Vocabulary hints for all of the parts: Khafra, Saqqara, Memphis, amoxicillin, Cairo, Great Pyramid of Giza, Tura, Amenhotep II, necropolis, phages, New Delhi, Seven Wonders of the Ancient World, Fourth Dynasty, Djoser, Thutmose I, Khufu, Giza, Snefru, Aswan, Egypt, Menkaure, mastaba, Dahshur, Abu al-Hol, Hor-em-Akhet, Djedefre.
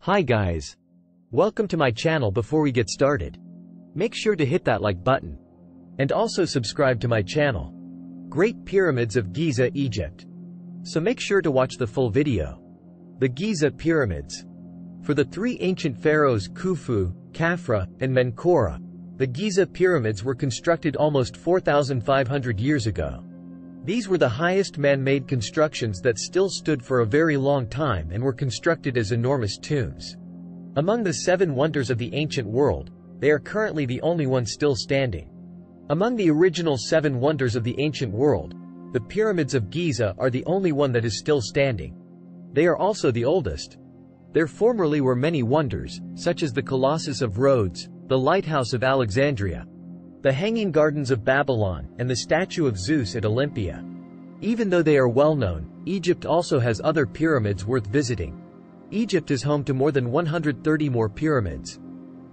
Hi guys, welcome to my channel. Before we get started, make sure to hit that like button and also subscribe to my channel, Great Pyramids of Giza, Egypt. So make sure to watch the full video. The Giza Pyramids. For the three ancient pharaohs Khufu, Khafra, and Menkaure, the Giza Pyramids were constructed almost 4,500 years ago. These were the highest man-made constructions that still stood for a very long time and were constructed as enormous tombs. Among the seven wonders of the ancient world, they are currently the only one still standing. Among the original seven wonders of the ancient world, the pyramids of Giza are the only one that is still standing. They are also the oldest. There formerly were many wonders, such as the Colossus of Rhodes, the Lighthouse of Alexandria, the Hanging Gardens of Babylon, and the statue of Zeus at Olympia. Even though they are well known, Egypt also has other pyramids worth visiting. Egypt is home to more than 130 more pyramids.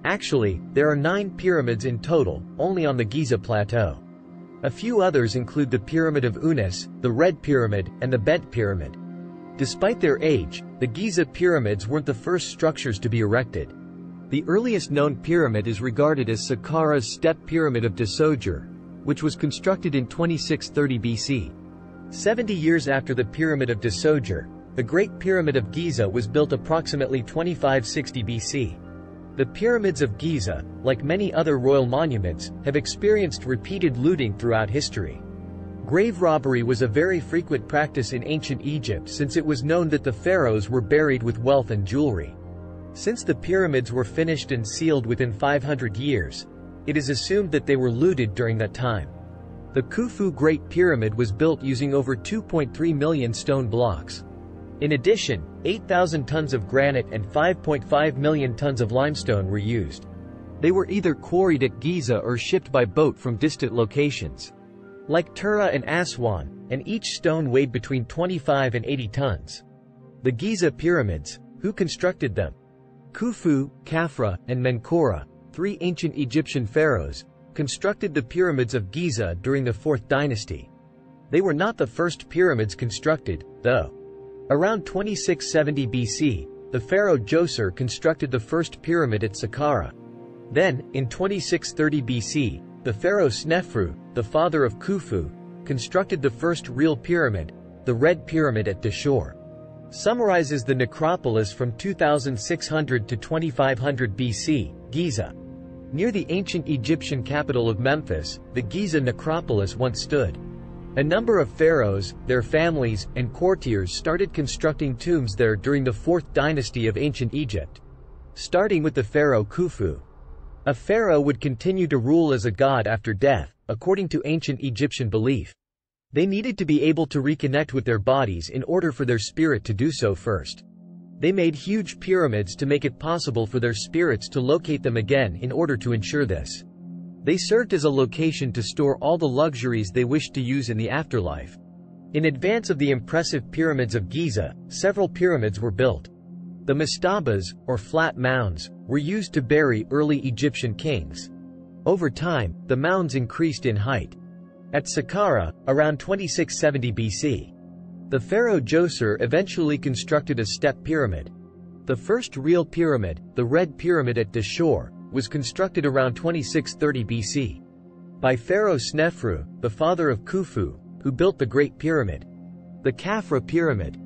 Actually, there are 9 pyramids in total, only on the Giza Plateau. A few others include the Pyramid of Unis, the Red Pyramid, and the Bet Pyramid. Despite their age, the Giza pyramids weren't the first structures to be erected. The earliest known pyramid is regarded as Saqqara's Step Pyramid of Djoser, which was constructed in 2630 BC. 70 years after the Pyramid of Djoser, the Great Pyramid of Giza was built approximately 2560 BC. The pyramids of Giza, like many other royal monuments, have experienced repeated looting throughout history. Grave robbery was a very frequent practice in ancient Egypt, since it was known that the pharaohs were buried with wealth and jewelry. Since the pyramids were finished and sealed within 500 years, it is assumed that they were looted during that time. The Khufu Great Pyramid was built using over 2.3 million stone blocks. In addition, 8,000 tons of granite and 5.5 million tons of limestone were used. They were either quarried at Giza or shipped by boat from distant locations, like Tura and Aswan, and each stone weighed between 25 and 80 tons. The Giza Pyramids. Who constructed them? Khufu, Khafra, and Menkaure, three ancient Egyptian pharaohs, constructed the pyramids of Giza during the Fourth Dynasty. They were not the first pyramids constructed, though. Around 2670 BC, the pharaoh Djoser constructed the first pyramid at Saqqara. Then, in 2630 BC, the pharaoh Snefru, the father of Khufu, constructed the first real pyramid, the Red Pyramid at Dahshur. Summarizes the necropolis from 2600 to 2500 BC, Giza. Near the ancient Egyptian capital of Memphis, the Giza necropolis once stood. A number of pharaohs, their families, and courtiers started constructing tombs there during the Fourth Dynasty of ancient Egypt. Starting with the pharaoh Khufu. A pharaoh would continue to rule as a god after death, according to ancient Egyptian belief. They needed to be able to reconnect with their bodies in order for their spirit to do so first. They made huge pyramids to make it possible for their spirits to locate them again in order to ensure this. They served as a location to store all the luxuries they wished to use in the afterlife. In advance of the impressive pyramids of Giza, several pyramids were built. The mastabas, or flat mounds, were used to bury early Egyptian kings. Over time, the mounds increased in height. At Saqqara, around 2670 BC, the pharaoh Djoser eventually constructed a step pyramid. The first real pyramid, the Red Pyramid at Dahshur, was constructed around 2630 BC by pharaoh Snefru, the father of Khufu, who built the Great Pyramid. The Khafra Pyramid.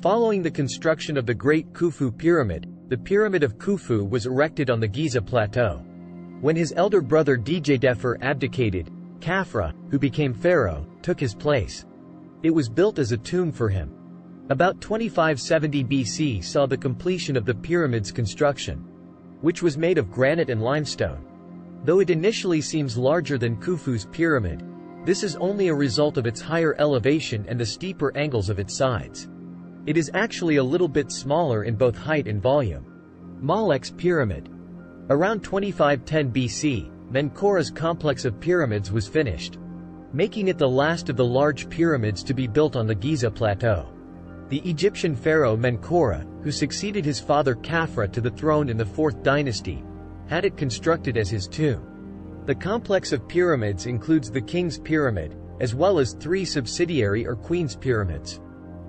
Following the construction of the Great Khufu Pyramid, the Pyramid of Khufu was erected on the Giza Plateau. When his elder brother Djedefre abdicated, Khafra, who became pharaoh, took his place. It was built as a tomb for him. About 2570 BC saw the completion of the pyramid's construction, which was made of granite and limestone. Though it initially seems larger than Khufu's pyramid, this is only a result of its higher elevation and the steeper angles of its sides. It is actually a little bit smaller in both height and volume. Molech's Pyramid. Around 2510 BC, Menkaure's complex of pyramids was finished, making it the last of the large pyramids to be built on the Giza Plateau. The Egyptian pharaoh Menkaure, who succeeded his father Khafra to the throne in the Fourth Dynasty, had it constructed as his tomb. The complex of pyramids includes the King's Pyramid, as well as three subsidiary or Queen's Pyramids,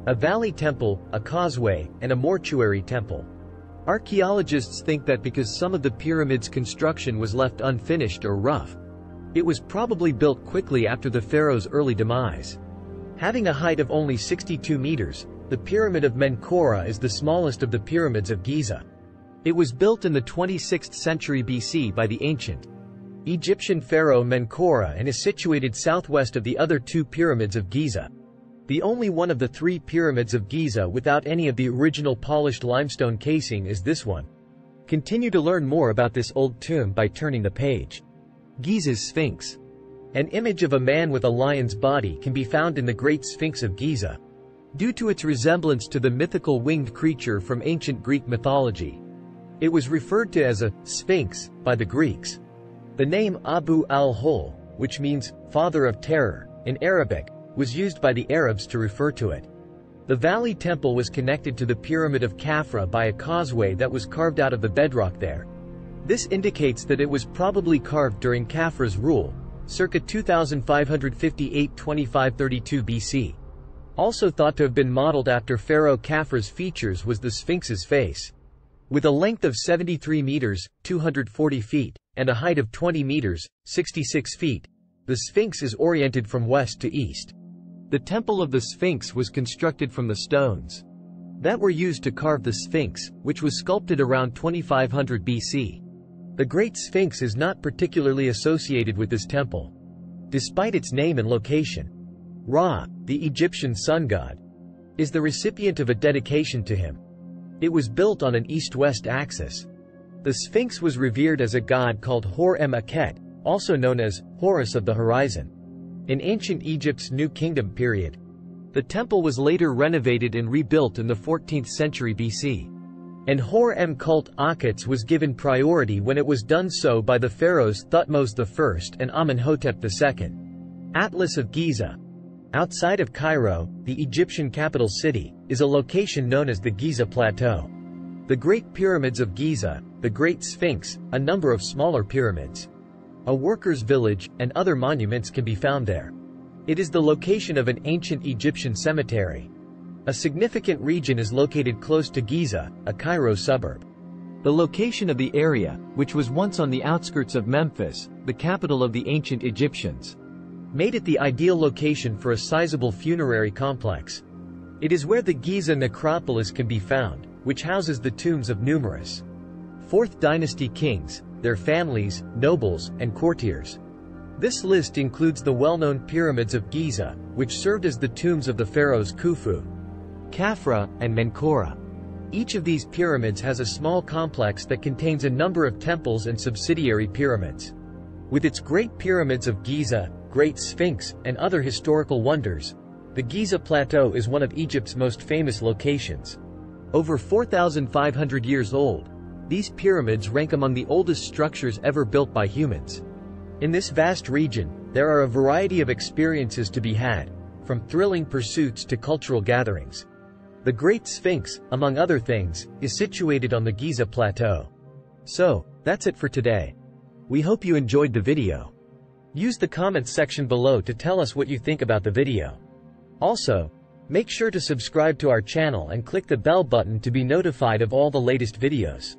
a valley temple, a causeway, and a mortuary temple. Archaeologists think that because some of the pyramid's construction was left unfinished or rough, it was probably built quickly after the pharaoh's early demise. Having a height of only 62 meters, the Pyramid of Menkaure is the smallest of the pyramids of Giza. It was built in the 26th century BC by the ancient Egyptian pharaoh Menkaure and is situated southwest of the other two pyramids of Giza. The only one of the three pyramids of Giza without any of the original polished limestone casing is this one. Continue to learn more about this old tomb by turning the page. Giza's Sphinx. An image of a man with a lion's body can be found in the Great Sphinx of Giza. Due to its resemblance to the mythical winged creature from ancient Greek mythology, it was referred to as a sphinx by the Greeks. The name Abu al-Hol, which means father of terror in Arabic, was used by the Arabs to refer to it. The Valley Temple was connected to the Pyramid of Khafra by a causeway that was carved out of the bedrock there. This indicates that it was probably carved during Khafra's rule, circa 2558-2532 BC. Also thought to have been modeled after Pharaoh Khafra's features was the Sphinx's face. With a length of 73 meters, 240 feet, and a height of 20 meters, 66 feet, the Sphinx is oriented from west to east. The Temple of the Sphinx was constructed from the stones that were used to carve the Sphinx, which was sculpted around 2500 BC. The Great Sphinx is not particularly associated with this temple, despite its name and location. Ra, the Egyptian sun god, is the recipient of a dedication to him. It was built on an east-west axis. The Sphinx was revered as a god called Hor-em-Akhet, also known as Horus of the Horizon. In ancient Egypt's New Kingdom period, the temple was later renovated and rebuilt in the 14th century BC. And Hor-em-Akhet was given priority when it was done so by the pharaohs Thutmose I and Amenhotep II. Atlas of Giza. Outside of Cairo, the Egyptian capital city, is a location known as the Giza Plateau. The Great Pyramids of Giza, the Great Sphinx, a number of smaller pyramids, a workers' village, and other monuments can be found there. It is the location of an ancient Egyptian cemetery. A significant region is located close to Giza, a Cairo suburb. The location of the area, which was once on the outskirts of Memphis, the capital of the ancient Egyptians, made it the ideal location for a sizable funerary complex. It is where the Giza necropolis can be found, which houses the tombs of numerous Fourth Dynasty kings, their families, nobles, and courtiers. This list includes the well-known pyramids of Giza, which served as the tombs of the pharaohs Khufu, Khafra, and Menkaure. Each of these pyramids has a small complex that contains a number of temples and subsidiary pyramids. With its Great Pyramids of Giza, Great Sphinx, and other historical wonders, the Giza Plateau is one of Egypt's most famous locations. Over 4,500 years old, these pyramids rank among the oldest structures ever built by humans. In this vast region, there are a variety of experiences to be had, from thrilling pursuits to cultural gatherings. The Great Sphinx, among other things, is situated on the Giza Plateau. So, that's it for today. We hope you enjoyed the video. Use the comments section below to tell us what you think about the video. Also, make sure to subscribe to our channel and click the bell button to be notified of all the latest videos.